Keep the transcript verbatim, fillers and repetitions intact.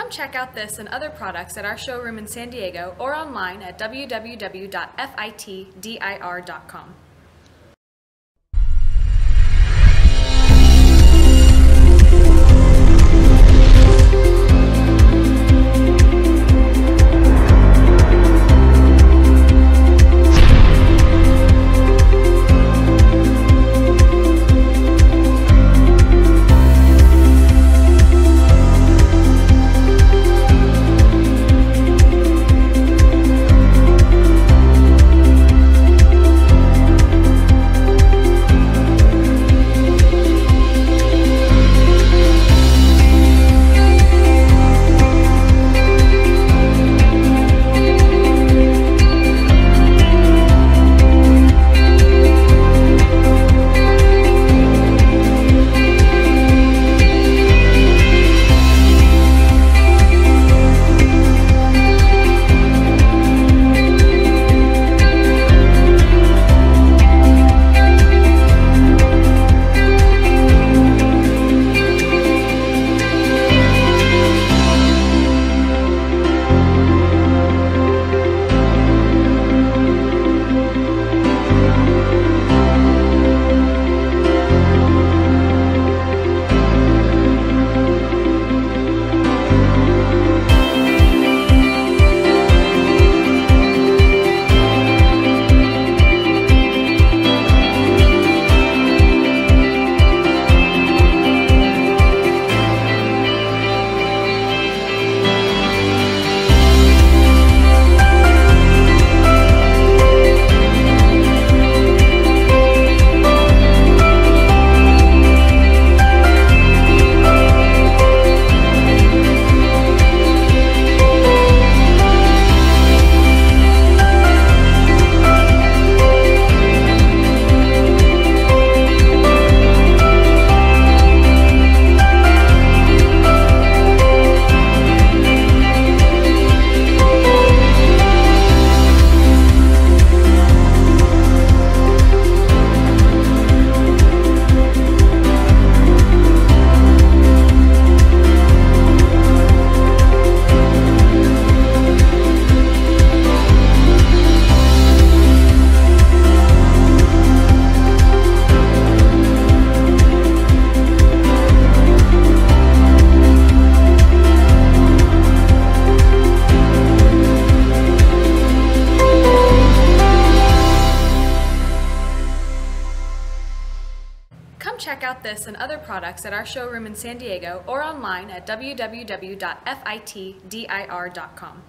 Come check out this and other products at our showroom in San Diego or online at w w w dot fit dir dot com. Check out this and other products at our showroom in San Diego or online at w w w dot fit dir dot com.